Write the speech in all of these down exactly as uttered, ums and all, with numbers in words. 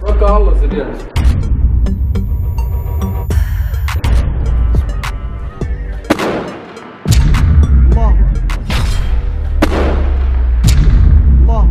Maka Allah sediakan. Allah. Allah.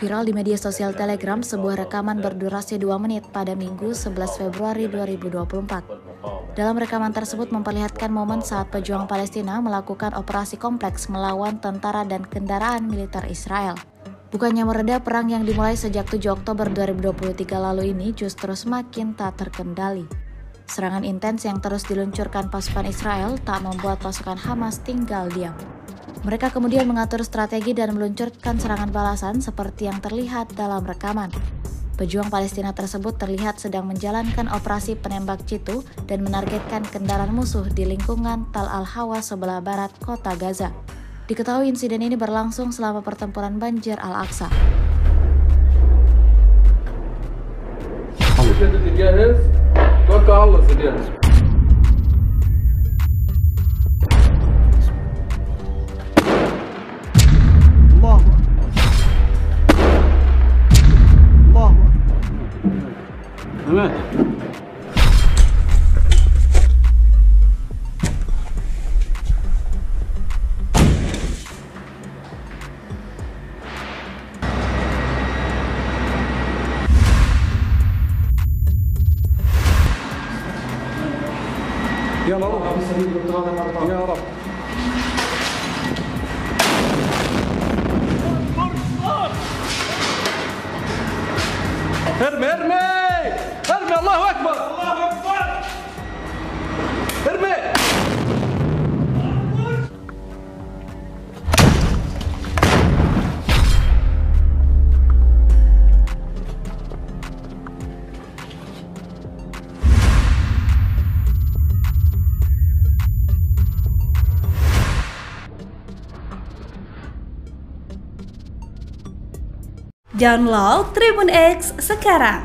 Viral di media sosial Telegram sebuah rekaman berdurasi dua menit pada Minggu sebelas Februari dua ribu dua puluh empat. Dalam rekaman tersebut memperlihatkan momen saat pejuang Palestina melakukan operasi kompleks melawan tentara dan kendaraan militer Israel. Bukannya mereda, perang yang dimulai sejak tujuh Oktober dua ribu dua puluh tiga lalu ini justru semakin tak terkendali. Serangan intens yang terus diluncurkan pasukan Israel tak membuat pasukan Hamas tinggal diam. Mereka kemudian mengatur strategi dan meluncurkan serangan balasan seperti yang terlihat dalam rekaman. Pejuang Palestina tersebut terlihat sedang menjalankan operasi penembak jitu dan menargetkan kendaraan musuh di lingkungan Tal al-Hawa sebelah barat kota Gaza. Diketahui insiden ini berlangsung selama pertempuran Banjir Al-Aqsa. يا رب يا رب ارمي ارمي ارمي الله اكبر الله اكبر ارمي Download Tribun X sekarang,